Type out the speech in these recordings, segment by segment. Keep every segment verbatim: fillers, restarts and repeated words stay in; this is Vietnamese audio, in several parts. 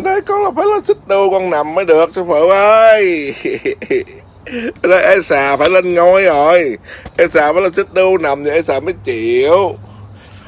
Nói con là phải lên xích đu con nằm mới được sư phụ ơi. Nói ế xà phải lên ngôi rồi, ế xà phải lên xích đu nằm thì ế xà mới chịu.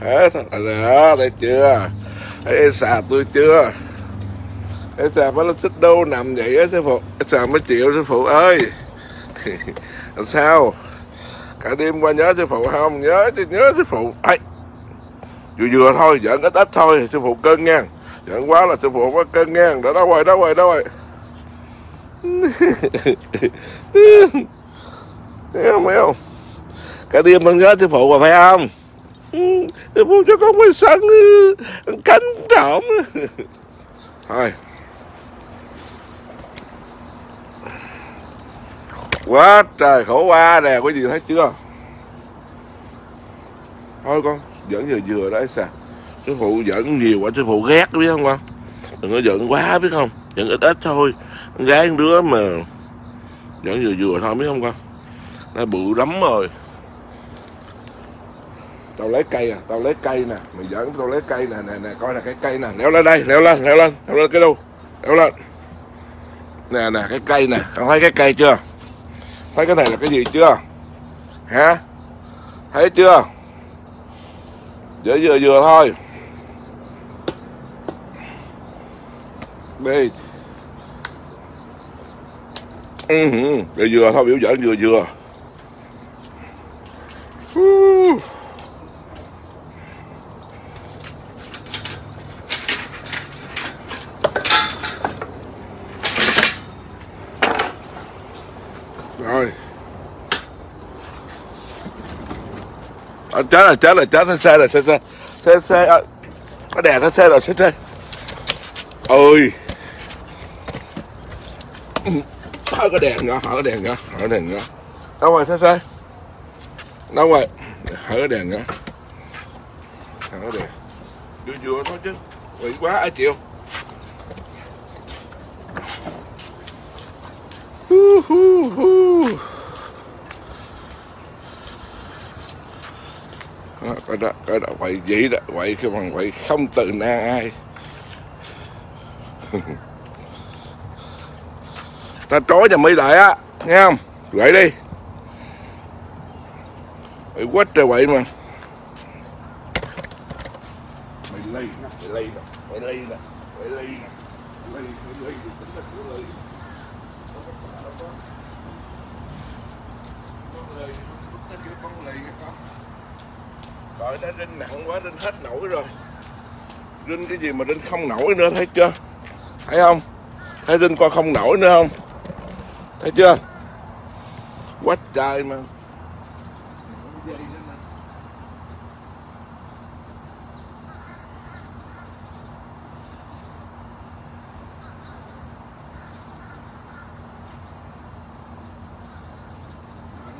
Đó, thấy chưa, ế xà tôi chưa, ế xà phải lên xích đu nằm vậy á sư phụ, ế xà mới chịu sư phụ ơi. Làm sao cả đêm qua nhớ sư phụ không? Nhớ chứ, nhớ sư phụ. Ai, vừa vừa thôi, giỡn ít ít thôi sư phụ cưng nha. Chẳng quá là sư phụ có cân ngang. Đó đâu rồi, đó rồi, đó rồi. Thấy không, thấy không? Cả đêm con nhớ sư phụ mà phải không? Sư phụ cho con quay sân cánh trộm. Thôi quá trời khổ qua nè, quý vị thấy chưa? Thôi con, vẫn vừa vừa đó xà. Sư phụ giận nhiều quá, sư phụ ghét biết không con? Đừng có giận quá biết không? Giận ít ít thôi. Con gái con đứa mà giận vừa vừa thôi biết không con? Nó bự lắm rồi. Tao lấy cây à, tao lấy cây nè. Mày giận tao lấy cây nè, nè, nè, coi nè cái cây nè. Leo lên đây, leo lên, leo lên, leo lên cái đu. Leo lên. Nè, nè, cái cây nè, con thấy cái cây chưa? Thấy cái này là cái gì chưa? Hả? Thấy chưa? Dễ vừa vừa thôi. Đi. Ừ, vừa vừa thôi, biểu giỡn vừa vừa. Rồi. À, chết rồi, chết rồi, chết xe rồi, xe xe xe xe à, nó đè xe xe rồi, xe xe ơi. Hỏi cái đèn nữa, hỏi cái đèn nữa, hỏi cái đèn nữa. Đâu rồi xe xe? Đâu rồi? Hỏi cái đèn nữa. Hỏi cái đèn. Vừa vừa thôi chứ, quỷ quá ai chịu. Hú hú hú. Cái đó, cái đó quậy dĩ đó, quậy cái bằng quậy không từ na ai. Ta trói cho Mỹ lại á, nghe không? Quậy đi. Quậy quách trời quậy mà. Mày lây nè, mày lây nè, mày lây nè, mày lây nè. Mày lây, mày lây thì tính là cứ lây. Con lây, ta kêu con lây nghe con. Trời, nó rinh nặng quá, rinh hết nổi rồi. Rinh cái gì mà rinh không nổi nữa, thấy chưa? Thấy không? Thấy rinh coi không nổi nữa không? Thấy chưa? Quá trời mà.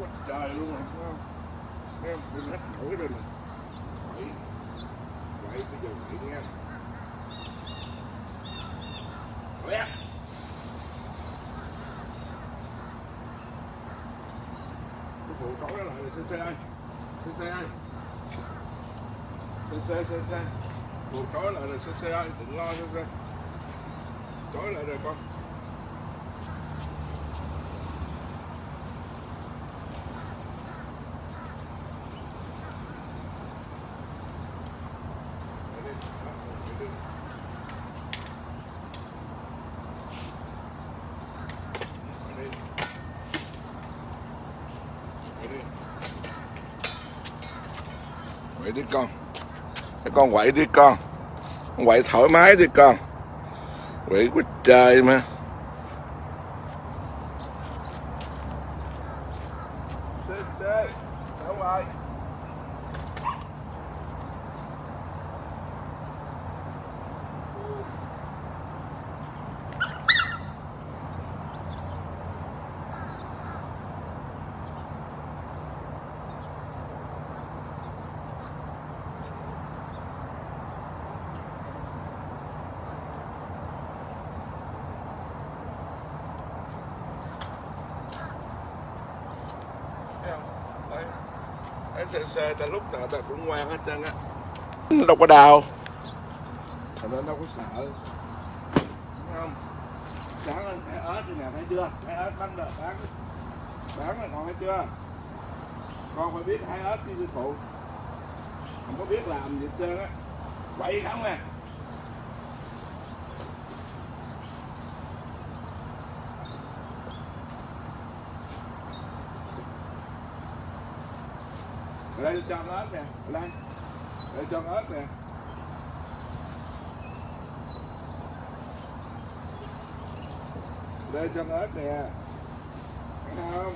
Quá trời luôn rồi, phải không? Thấy không? Rinh hết nổi rồi mà. Vậy bây giờ vậy nha. Vậy. Cái phụ trói lại Xê Xê ơi. Xê Xê ơi. Xê Xê Xê Xê. Phụ trói lại rồi Xê Xê ơi, đừng lo Xê Xê. Trói lại rồi con. Quậy đi con, cái con quậy đi con, con quậy thoải mái đi con, quậy quá trời mà. Xê Xê ta lúc nào ta cũng ngoan hết trơn á. Đâu có đau. Thành ra đâu có sợ. không? Sáng lên cái ớt rồi nè, thấy chưa? Cái ớt bán đợt bán bán rồi, còn thấy chưa? Con phải biết hái ớt đi sư phụ, không có biết làm gì hết trơn á, quậy không à. Ở đây cho ớt nè, ở đây, ở đây cho ớt nè. Đây cho ớt nè, thấy không?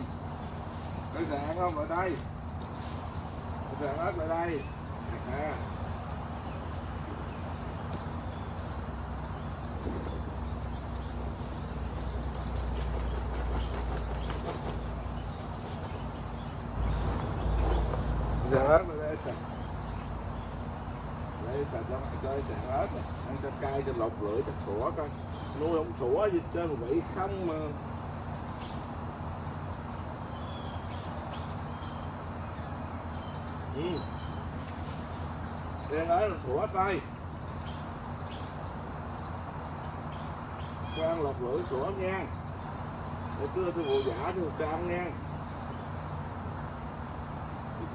Cái dạng không ở đây, cái dạng ớt ở đây à. Cái dạng ớt ở đây sạch, đây sạch cho cái dạng ớt này. Ăn cho cay, cho lọc lưỡi, cho sủa coi. Nuôi ông sủa gì trên mà bị không mà. Ừ. Đen ấy là sủa tay. Cho ăn lọc lưỡi sủa nha. Để cứ tôi bộ giả tôi cho ăn nha. Cái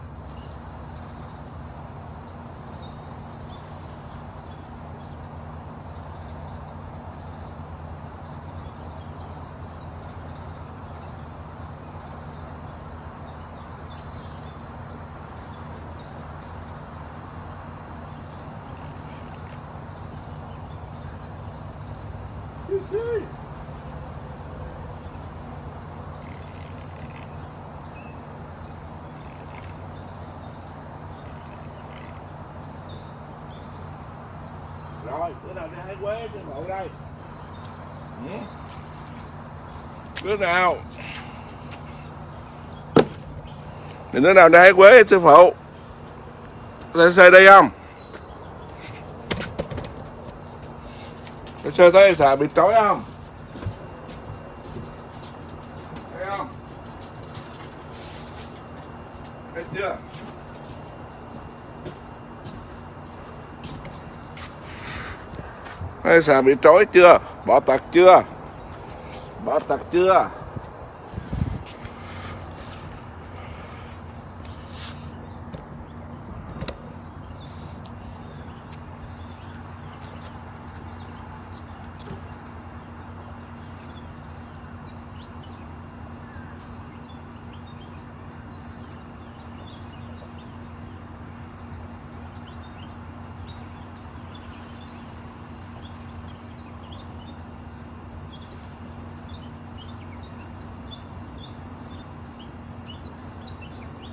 Rồi, bữa nào đi hái quế trên bộ đây. Ừ. Bữa nào thì bữa nào đi hái quế sư phụ. Xê Xê đi không? Xê Xê thấy xà bị trói không? Thấy không? Thấy chưa? Thấy xà bị trói chưa? Bỏ tật chưa? Bỏ tật chưa?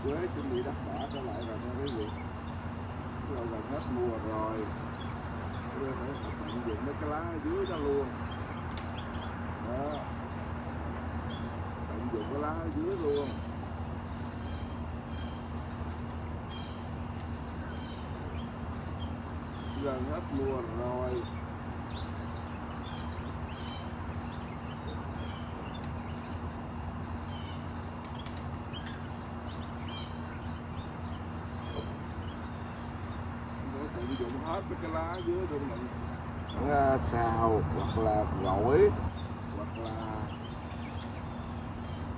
Quế chuẩn bị đắp đá trở lại rồi nha quý vị. Rồi là hết mùa rồi. Quế phải tận dụng mấy cái lá ở dưới đó luôn. Đó. Tận dụng cái lá ở dưới luôn. Giờ hết mùa rồi. Hết với cái lá dưới rồi mình à, xào hoặc là gỏi hoặc là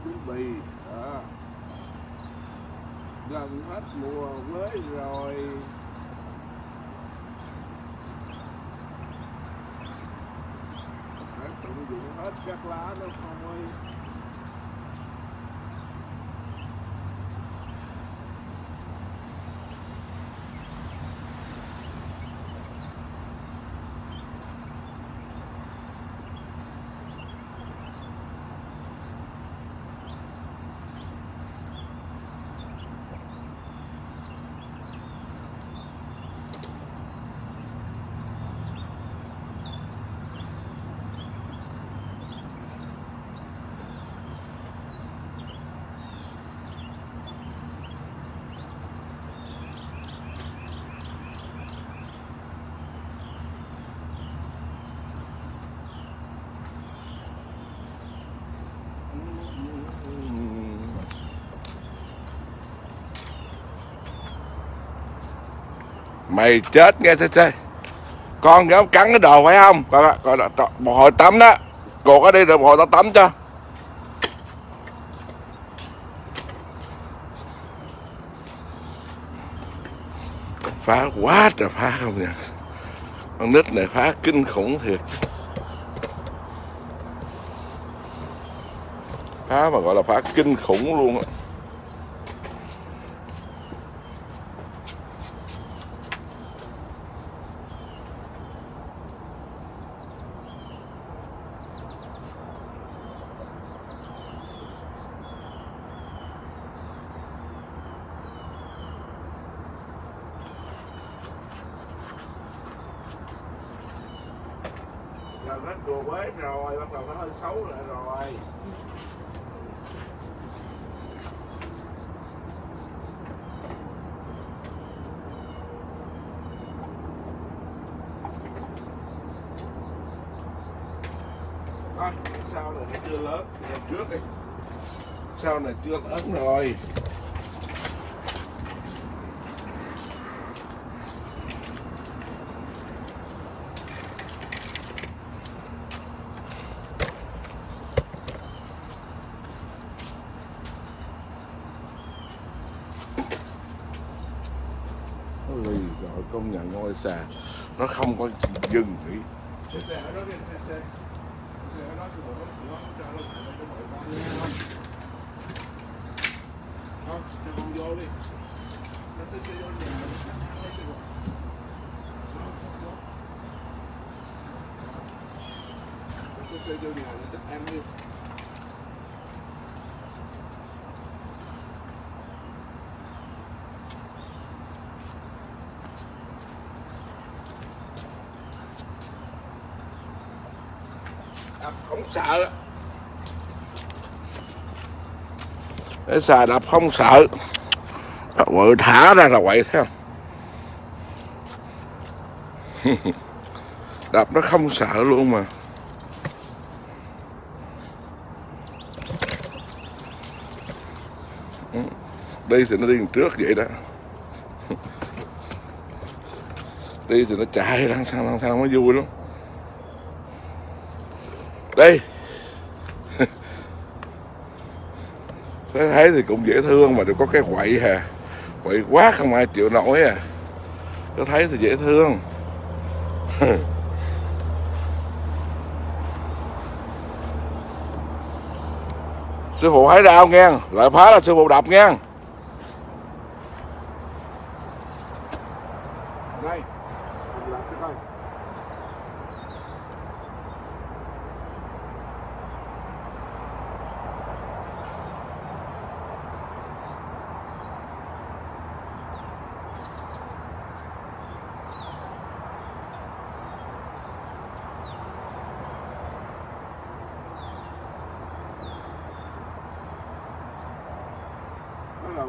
trứng bì đó. Gần hết mùa quế rồi. Phải tận dụng hết các lá đó thôi. Mày chết nghe Xê Xê. Con dám cắn cái đồ phải không? Coi, coi, một hồi tắm đó. Cột nó đi rồi một hồi tao tắm cho. Phá quá trời phá không nha. Con nít này phá kinh khủng thiệt. Phá mà gọi là phá kinh khủng luôn á. Gần hết cùa bế rồi, bắt đầu nó hơi xấu lại rồi. Thôi, sau này nó chưa lớn, làm trước đi. Sau này chưa lớn rồi. Lì rồi, công nhận ngôi xà nó không có dừng nghỉ. Không sợ. Để xà đập không sợ. Quậy thả ra là quậy thấy không? Đập nó không sợ luôn mà. Đi thì nó đi trước vậy đó. Đi thì nó chạy đằng sau đằng sau mới vui lắm. Đây thấy thì cũng dễ thương mà đều có cái quậy hà. Quậy quá không ai chịu nổi à. Có thấy thì dễ thương. Sư phụ hái rau nghe. Lại phá là sư phụ đập nghe. Đây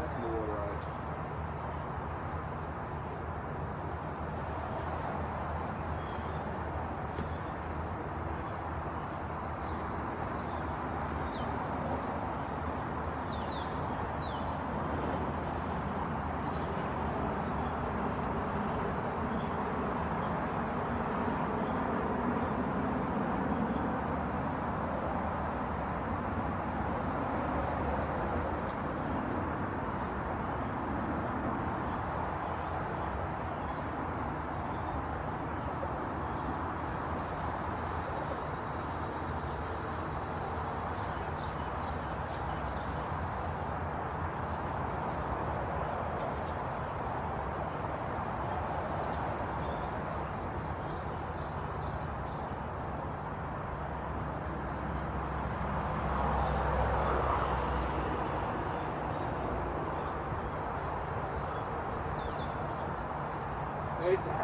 hết mùa rồi. Xê Xê.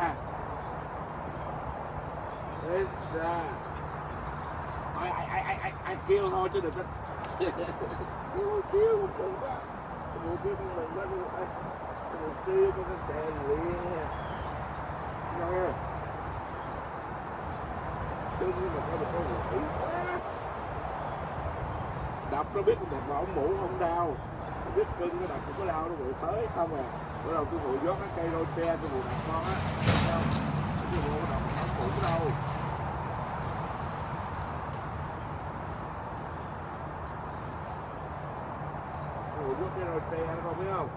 Xê Xê. Ai ai ai ai ai ai kêu thôi chứ đừng có. Kêu kêu một lần đó. Một kêu một lần đó. Một kêu một cái tè liền. Nè. Chứ mà có một con quỷ quá. Đập nó biết đập mà ông mũ không đau. dứt cưng nó đập cái lao nó bụi tới không à. Bắt đầu cái bụi giót cái cây đôi tre cái bụi đập con á, không cái bụi nó đập không cũng đâu. Bụi giót cái đôi tre nó không biết không,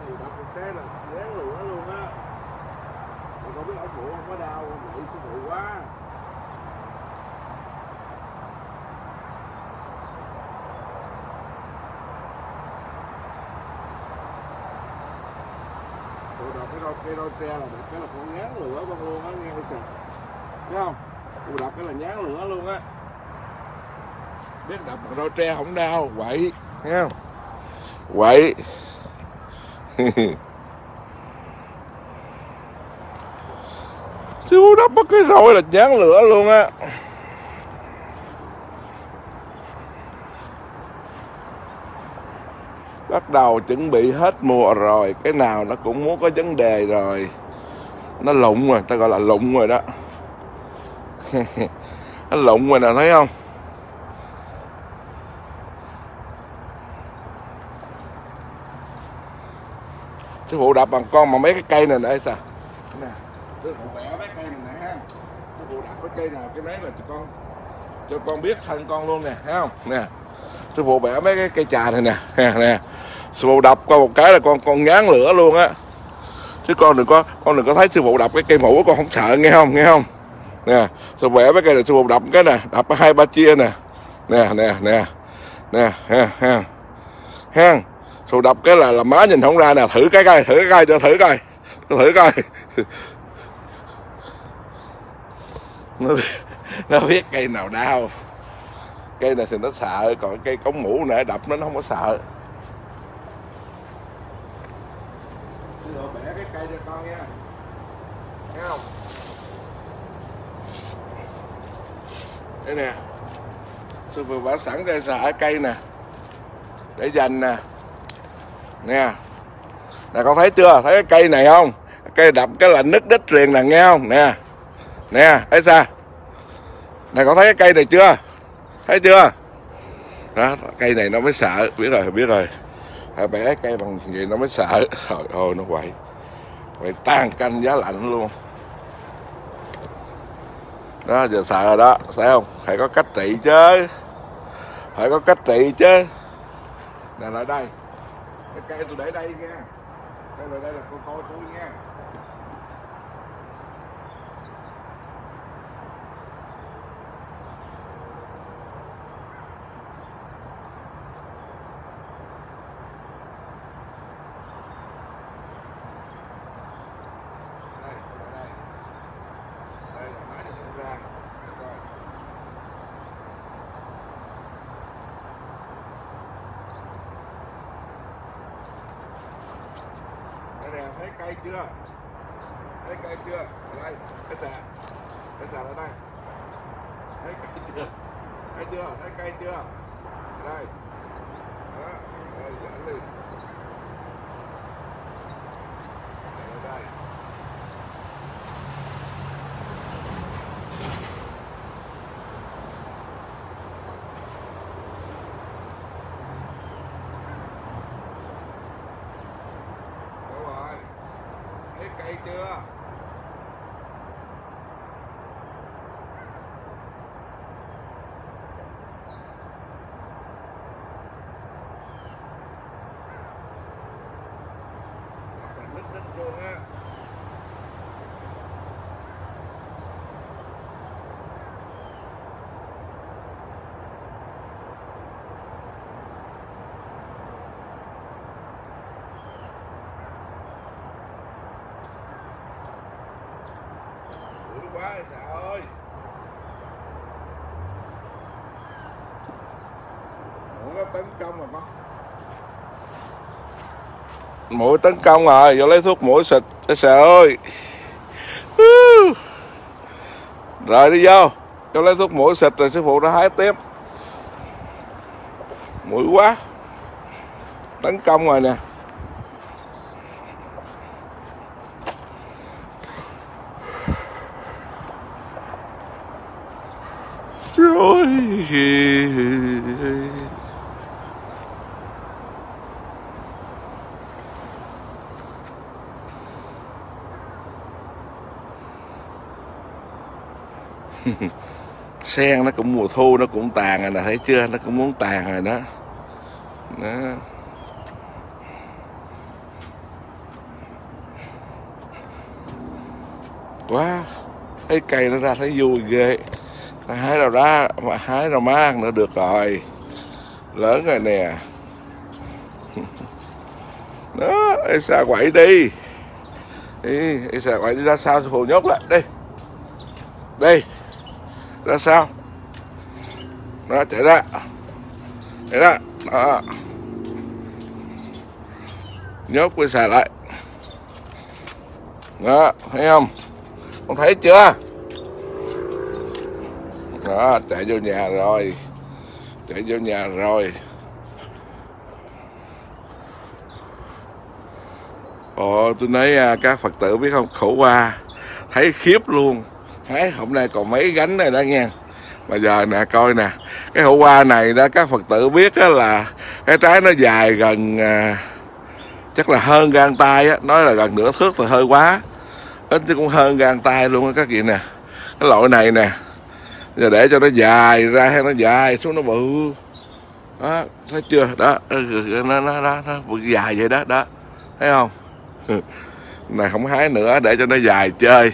thì đập một cái là lén lửa luôn á. Mà không biết ông bụi không có đau không, bụi cái bụi quá. Cây đôi tre là đập cái là con nhán lửa con luôn á, nghe kìa, thấy không? Tôi đập cái là nhán lửa luôn á, biết đập một đôi tre không đau, quậy, thấy không? Quậy. Chứ đập mất cái rồi là nhán lửa luôn á. Bắt đầu chuẩn bị hết mùa rồi, cái nào nó cũng muốn có vấn đề rồi, nó lụng rồi, ta gọi là lụng rồi đó. Nó lụng rồi nè, thấy không? Chứ vụ đập bằng con mà mấy cái cây này nè sao? Nè, cái vụ bẻ mấy cây này nè ha. Cái vụ đập cái cây nào cái đấy là cho con cho con biết thân con luôn nè, thấy không? Nè. Sư phụ bẻ mấy cái cây trà này nè, nè, nè. Sư phụ đập con một cái là con con ngán lửa luôn á. Chứ con đừng có con đừng có thấy sư phụ đập cái cây mũ con không sợ, nghe không, nghe không? Nè, sư bẻ mấy cây này sư phụ đập cái nè, đập hai ba chia nè. Nè, nè, nè. Nè, ha ha. Ha. Sư đập cái là là má nhìn không ra nè, thử cái cây, thử cái cây cho thử coi. Cho thử coi. Nó biết, nó biết cây nào đau. Cây này thì nó sợ, còn cây cống mũ nãy đập nó, nó không có sợ. Bây giờ bẻ cái cây cho con nha, thấy không? Đây nè, sư vừa bả sẵn ra sợ cây nè, để dành nè. Nè, nè con thấy chưa, thấy cái cây này không? Cây đập cái là nứt đít liền nè, nghe không? Nè, nè, thấy sao? Nè con thấy cái cây này chưa? Thấy chưa? Đó, cây này nó mới sợ, biết rồi, biết rồi. Hãy bẻ cây bằng gì nó mới sợ. Trời ơi, nó quậy. Quậy tan canh giá lạnh luôn. Đó, giờ sợ rồi đó, thấy không? Phải có cách trị chứ. Phải có cách trị chứ. Nè, lại đây. Cái cây tôi để đây nha. Cây lại đây là con coi tôi nha. Thấy cây chưa? Thấy cây chưa? Ở đây, cái xà. Cái xà ở đây. Thấy cây chưa? Thấy chưa? Thấy cây chưa? Ở đây. Đó, rồi dẫn đi. Ở đây. Thấy chưa? Nứt nứt luôn á. Trời ơi. Mũi tấn công rồi, mũi tấn công rồi, vô lấy thuốc mũi xịt cho sợ ơi. Rồi đi vô, vô lấy thuốc mũi xịt rồi sư phụ nó hái tiếp. Mũi quá. Tấn công rồi nè. Trời ơi. Sen nó cũng mùa thu nó cũng tàn rồi nè, thấy chưa, nó cũng muốn tàn rồi đó, đó. Quá thấy cây nó ra thấy vui ghê. Hái rau đá mà hái rau má ăn nữa được rồi, lớn rồi nè đó. Ê xa quậy đi, ê xa quậy đi ra sao phù nhốt lại đi, đi ra sao nó chạy ra chạy ra đó. Nhốt cái xà lại đó, thấy không, con thấy chưa đó, chạy vô nhà rồi, chạy vô nhà rồi. Ồ, tôi nói các Phật tử biết không, khổ qua thấy khiếp luôn. Thấy hôm nay còn mấy gánh này đó nha. Mà giờ nè coi nè, cái hổ qua này đó các Phật tử biết á, là cái trái nó dài gần à, chắc là hơn gang tay á, nói là gần nửa thước thì hơi quá, ít chứ cũng hơn gang tay luôn á các vị nè. Cái loại này nè, giờ để cho nó dài ra hay nó dài xuống nó bự đó, thấy chưa đó, nó nó nó nó dài vậy đó đó, thấy không. Này không hái nữa, để cho nó dài chơi.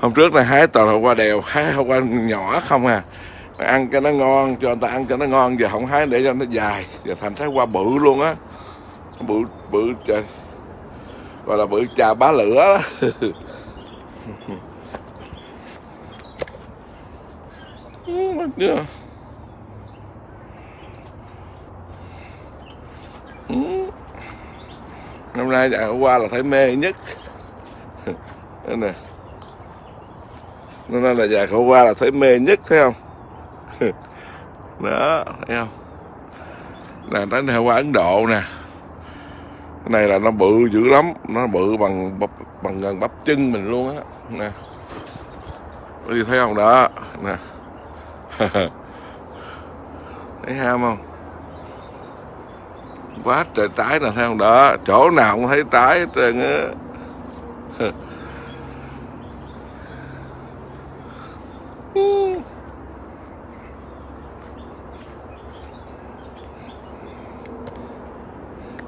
Hôm trước này hái toàn hôm qua đều, hái hôm qua nhỏ không à, ăn cho nó ngon, cho người ta ăn cho nó ngon, giờ không hái để cho nó dài, giờ thành trái hoa bự luôn á, bự bự trời, gọi là bự chà bá lửa đó. Năm nay ngày hôm qua là thấy mê nhất. Đây nè, nên là già khổ qua là thấy mê nhất, thấy không đó, thấy không nè, trái này qua Ấn Độ nè, cái này là nó bự dữ lắm, nó bự bằng bắp, bằng gần bắp chân mình luôn á nè, bây giờ thấy không đó nè. Thấy ham không, quá trời trái nè, thấy không đó, chỗ nào cũng thấy trái hết trơn á.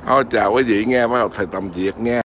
Thôi chào quý vị nghe, bắt đầu thầy tạm biệt nha.